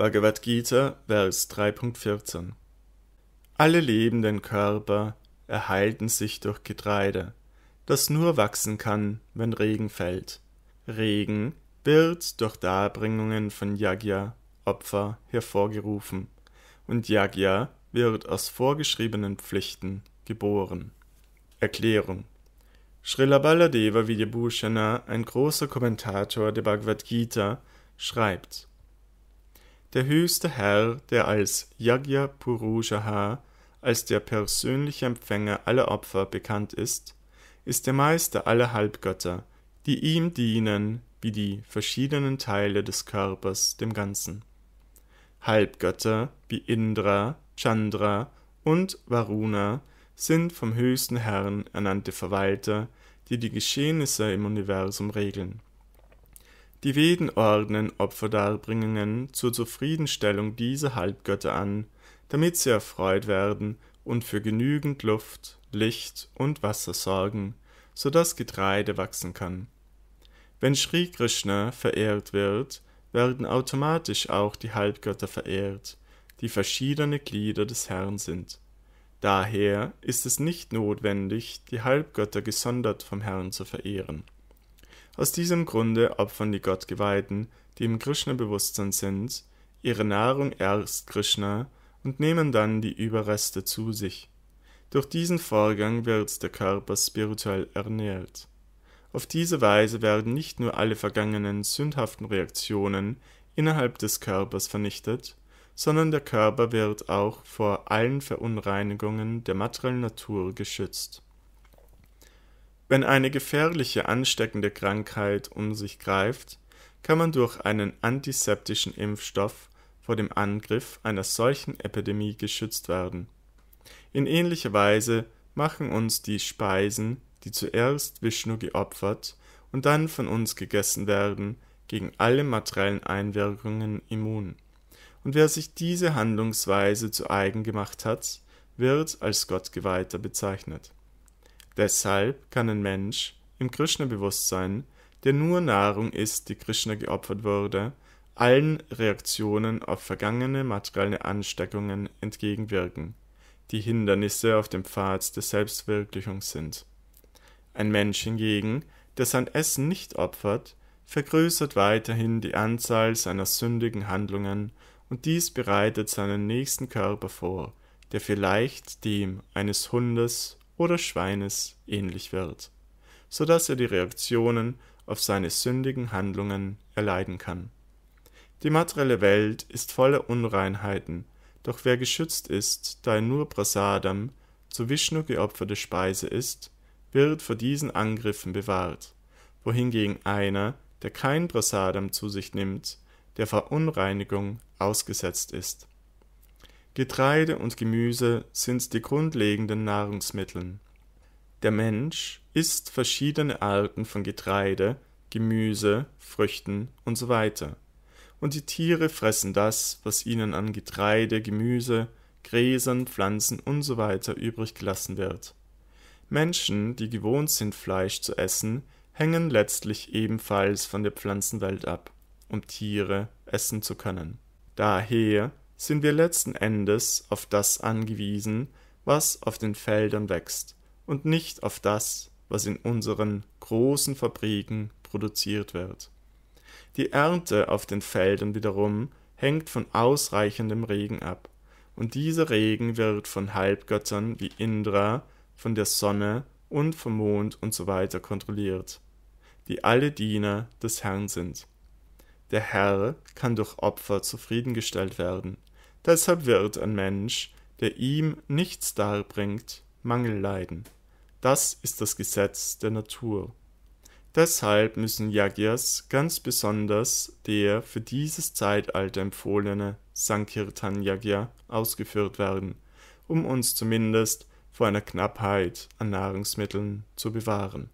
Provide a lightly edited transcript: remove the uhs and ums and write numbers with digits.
Bhagavad Gita, Vers 3.14. Alle lebenden Körper erhalten sich durch Getreide, das nur wachsen kann, wenn Regen fällt. Regen wird durch Darbringungen von Yajna, Opfer, hervorgerufen, und Yajna wird aus vorgeschriebenen Pflichten geboren. Erklärung. Srila Baladeva Vidyabhushana, ein großer Kommentator der Bhagavad Gita, schreibt: Der höchste Herr, der als Yajna Purushaha, als der persönliche Empfänger aller Opfer bekannt ist, ist der Meister aller Halbgötter, die ihm dienen wie die verschiedenen Teile des Körpers dem Ganzen. Halbgötter wie Indra, Chandra und Varuna sind vom höchsten Herrn ernannte Verwalter, die die Geschehnisse im Universum regeln. Die Veden ordnen Opferdarbringungen zur Zufriedenstellung dieser Halbgötter an, damit sie erfreut werden und für genügend Luft, Licht und Wasser sorgen, so dass Getreide wachsen kann. Wenn Shri Krishna verehrt wird, werden automatisch auch die Halbgötter verehrt, die verschiedene Glieder des Herrn sind. Daher ist es nicht notwendig, die Halbgötter gesondert vom Herrn zu verehren. Aus diesem Grunde opfern die Gottgeweihten, die im Krishna-Bewusstsein sind, ihre Nahrung erst Krishna und nehmen dann die Überreste zu sich. Durch diesen Vorgang wird der Körper spirituell ernährt. Auf diese Weise werden nicht nur alle vergangenen sündhaften Reaktionen innerhalb des Körpers vernichtet, sondern der Körper wird auch vor allen Verunreinigungen der materiellen Natur geschützt. Wenn eine gefährliche, ansteckende Krankheit um sich greift, kann man durch einen antiseptischen Impfstoff vor dem Angriff einer solchen Epidemie geschützt werden. In ähnlicher Weise machen uns die Speisen, die zuerst Vishnu geopfert und dann von uns gegessen werden, gegen alle materiellen Einwirkungen immun. Und wer sich diese Handlungsweise zu eigen gemacht hat, wird als Gottgeweihter bezeichnet. Deshalb kann ein Mensch im Krishna-Bewusstsein, der nur Nahrung isst, die Krishna geopfert wurde, allen Reaktionen auf vergangene materielle Ansteckungen entgegenwirken, die Hindernisse auf dem Pfad der Selbstverwirklichung sind. Ein Mensch hingegen, der sein Essen nicht opfert, vergrößert weiterhin die Anzahl seiner sündigen Handlungen, und dies bereitet seinen nächsten Körper vor, der vielleicht dem eines Hundes oder Schweines ähnlich wird, so dass er die Reaktionen auf seine sündigen Handlungen erleiden kann. Die materielle Welt ist voller Unreinheiten, doch wer geschützt ist, da er nur Prasadam, zu Vishnu geopferte Speise ist, wird vor diesen Angriffen bewahrt, wohingegen einer, der kein Prasadam zu sich nimmt, der Verunreinigung ausgesetzt ist. Getreide und Gemüse sind die grundlegenden Nahrungsmittel. Der Mensch isst verschiedene Arten von Getreide, Gemüse, Früchten und so weiter. Und die Tiere fressen das, was ihnen an Getreide, Gemüse, Gräsern, Pflanzen und so weiter übrig gelassen wird. Menschen, die gewohnt sind, Fleisch zu essen, hängen letztlich ebenfalls von der Pflanzenwelt ab, um Tiere essen zu können. Daher sind wir letzten Endes auf das angewiesen, was auf den Feldern wächst, und nicht auf das, was in unseren großen Fabriken produziert wird. Die Ernte auf den Feldern wiederum hängt von ausreichendem Regen ab, und dieser Regen wird von Halbgöttern wie Indra, von der Sonne und vom Mond und so weiter kontrolliert, die alle Diener des Herrn sind. Der Herr kann durch Opfer zufriedengestellt werden, deshalb wird ein Mensch, der ihm nichts darbringt, Mangel leiden. Das ist das Gesetz der Natur. Deshalb müssen Yajyas, ganz besonders der für dieses Zeitalter empfohlene Sankirtan-Yajya, ausgeführt werden, um uns zumindest vor einer Knappheit an Nahrungsmitteln zu bewahren.